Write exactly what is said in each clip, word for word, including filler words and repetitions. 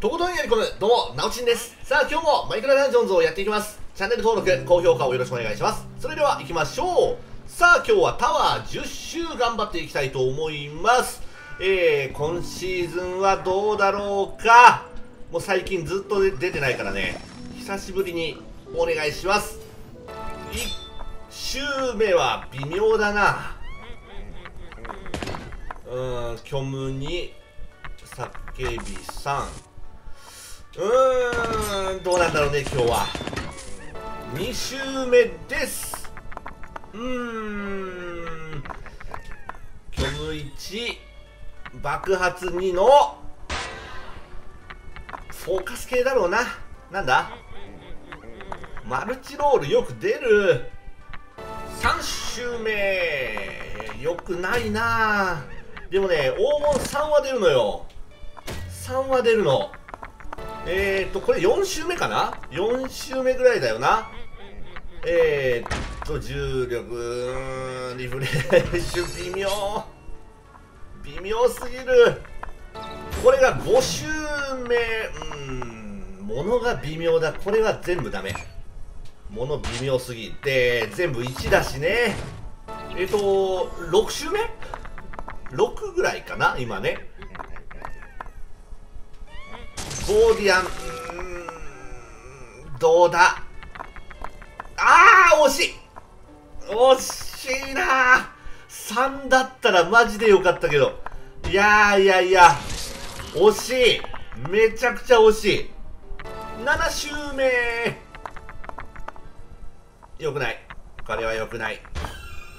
とことんやりこむ、どうも、なおちんです。さあ、今日もマイクラダンジョンズをやっていきます。チャンネル登録、高評価をよろしくお願いします。それでは行きましょう。さあ、今日はタワーじゅっ周頑張っていきたいと思います。えー、今シーズンはどうだろうか。もう最近ずっと出てないからね、久しぶりにお願いします。いっ周目は微妙だな。うーん、虚無に、叫びさん。うーん、どうなんだろうね、今日は。に周目です。うーん。虚無いち、爆発にの、フォーカス系だろうな。なんだマルチロールよく出る。さん周目、よくないな。でもね、黄金さんは出るのよ。さんは出るの。えーと、これよん周目かな ?よん 周目ぐらいだよな。えーと、重力、リフレッシュ、微妙。微妙すぎる。これがご周目。うん、物が微妙だ。これは全部ダメ。物微妙すぎて、全部いちだしね。えーと、ろく周目 ?ろく ぐらいかな今ね。ゴーディアン、うーん、どうだ。あー、惜しい惜しいな。さんだったらマジでよかったけど、いやいやいや、惜しい、めちゃくちゃ惜しい。なな周目、よくない、これはよくない。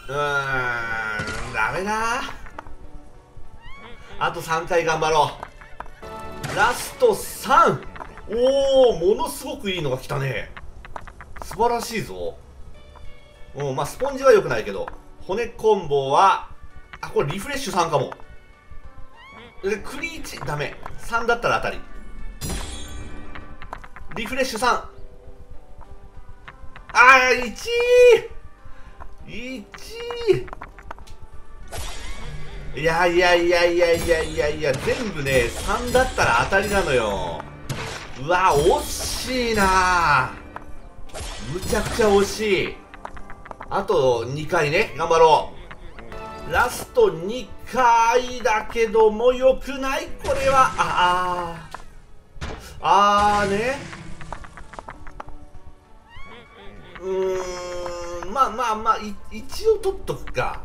うーん、ダメだ。あとさん回頑張ろう。ラストさん。おお、ものすごくいいのが来たね。素晴らしいぞ。うん、まあ、スポンジは良くないけど、骨コンボは、あ、これリフレッシュさんかも。で、クリーチ、ダメ。さんだったら当たり。リフレッシュさん。あー、いちい !いちいいやいやいやいやいやいやいや、全部ね、さんだったら当たりなのよ。うわ、惜しいな。むちゃくちゃ惜しい。あとに回ね、頑張ろう。ラストに回だけどもよくない、これは。あああーね。うーん、まあまあまあ、一応取っとくか。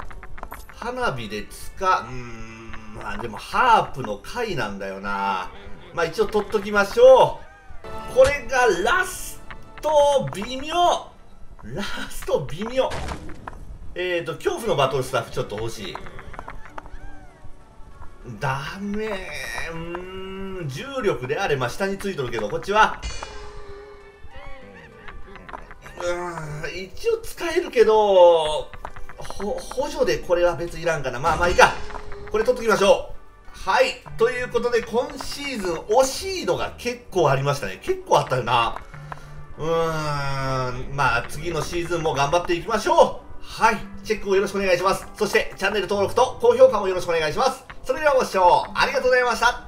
花火で使う、うーん、まあでもハープの回なんだよな。まあ一応取っときましょう。これがラスト微妙、ラスト微妙。えーと、恐怖のバトルスタッフちょっと欲しい。ダメー。うーん、重力であれ、まあ下についとるけど、こっちはうーん、一応使えるけど、ほ補助でこれは別いらんかな。まあまあいいか。これ取っときましょう。はい。ということで、今シーズン惜しいのが結構ありましたね。結構あったよな。うーん、まあ次のシーズンも頑張っていきましょう。はい。チェックをよろしくお願いします。そしてチャンネル登録と高評価もよろしくお願いします。それではご視聴ありがとうございました。